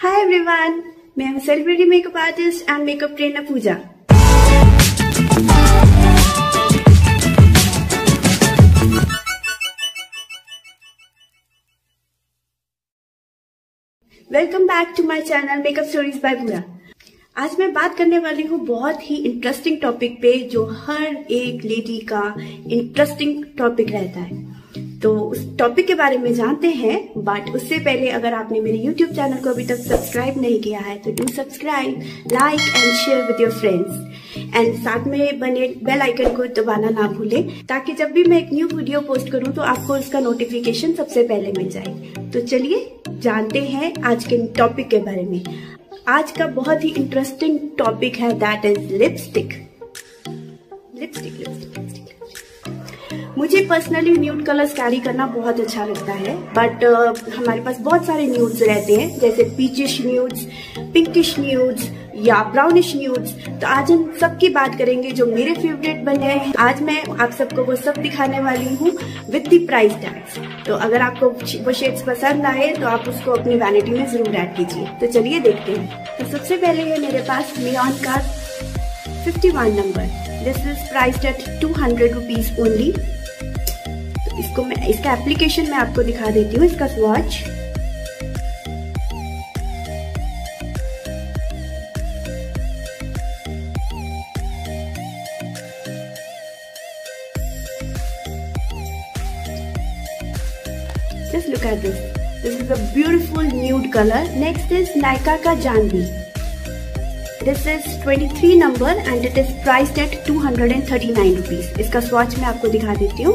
हाय everyone, मैं हूं celebrity makeup artist and makeup trainer Pooja. Welcome back to my channel makeup stories by Pooja. आज मैं बात करने वाली हूँ बहुत ही इंटरेस्टिंग टॉपिक पे, जो हर एक लेडी का इंटरेस्टिंग टॉपिक रहता है। तो उस टॉपिक के बारे में जानते हैं, बट उससे पहले अगर आपने मेरे YouTube चैनल को अभी तक सब्सक्राइब नहीं किया है तो do subscribe, like and share with your friends and साथ में बने बेल आइकन को दबाना ना भूलें, ताकि जब भी मैं एक न्यू वीडियो पोस्ट करूँ तो आपको उसका नोटिफिकेशन सबसे पहले मिल जाए। तो चलिए जानते हैं आज के टॉपिक के बारे में। आज का बहुत ही इंटरेस्टिंग टॉपिक है, दैट इज लिपस्टिक। मुझे पर्सनली न्यूड कलर्स कैरी करना बहुत अच्छा लगता है, बट हमारे पास बहुत सारे न्यूड्स रहते हैं, जैसे पीचिश न्यूड्स, पिंकिश न्यूड्स या ब्राउनिश न्यूड्स। तो आज हम सब की बात करेंगे जो मेरे फेवरेट बन गए हैं। आज मैं आप सबको वो सब दिखाने वाली हूँ विद द प्राइस टैग्स। तो अगर आपको वो शेड्स पसंद आए तो आप उसको अपनी वैनिटी में जरूर ऐड कीजिए। तो चलिए देखते हैं। तो सबसे पहले है मेरे पास मी-ऑन का 51 नंबर। This is priced at 200 rupees only. तो इसको मैं इसका एप्लीकेशन मैं आपको दिखा देती हूँ, इसका swatch. Just look at this. This is a beautiful nude color. Next is Nykaa ka Janvi. This is 23 number and it is priced at 239 rupees. इसका swatch मैं आपको दिखा देती हूँ।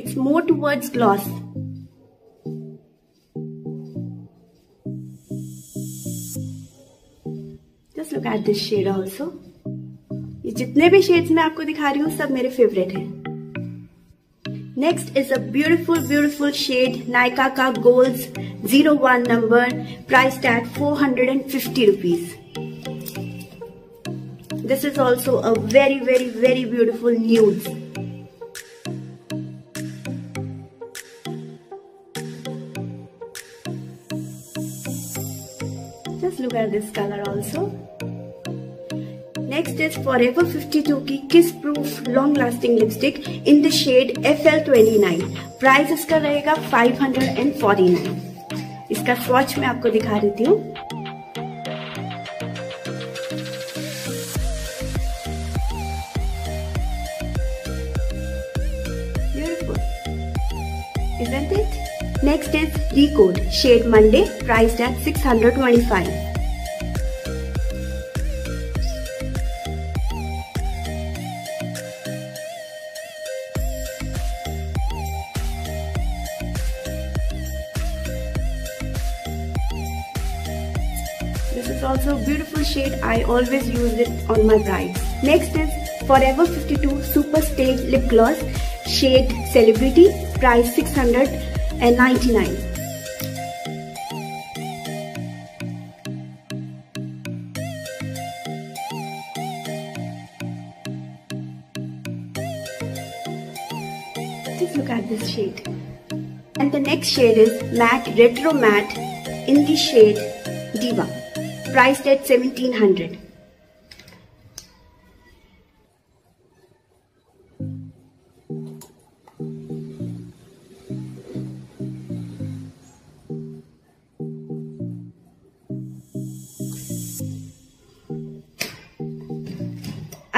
It's more towards gloss. Just look at this shade also. जितने भी shades मैं आपको दिखा रही हूँ सब मेरे फेवरेट हैं। Next is a beautiful beautiful shade Nykaa का गोल्स 01 नंबर, price tag 450 rupees. This is also a very very very beautiful nude. Just look at this colour also. Next is Forever 52 की Kiss Proof Long Lasting Lipstick in the shade FL29. Price इसका रहेगा 549. इसका swatch मैं आपको दिखा देती हूँ। Beautiful, isn't it? Next is Recode shade Monday, priced at 625. This is also a beautiful shade. I always use it on my brides. Next is Forever 52 Super Stay Lip Gloss shade Celebrity, price 699. Just look at this shade. And the next shade is MAC Retro Matte in the shade Diva. Priced at 1700.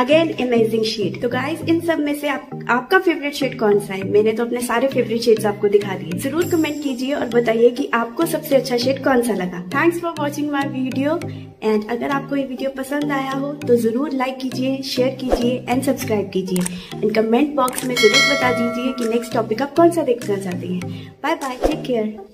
Again amazing shade. तो guys इन सब में से आपका favourite shade कौन सा है? मैंने तो अपने सारे फेवरेट शेड्स आपको दिखा दिए। जरूर कमेंट कीजिए और बताइए कि आपको सबसे अच्छा शेड कौन सा लगा। Thanks for watching my video and अगर आपको ये वीडियो पसंद आया हो तो जरूर लाइक कीजिए, शेयर कीजिए एंड सब्सक्राइब कीजिए एंड कमेंट बॉक्स में जरूर बता दीजिए कि नेक्स्ट टॉपिक आप कौन सा देखना चाहते हैं। Bye bye, take care.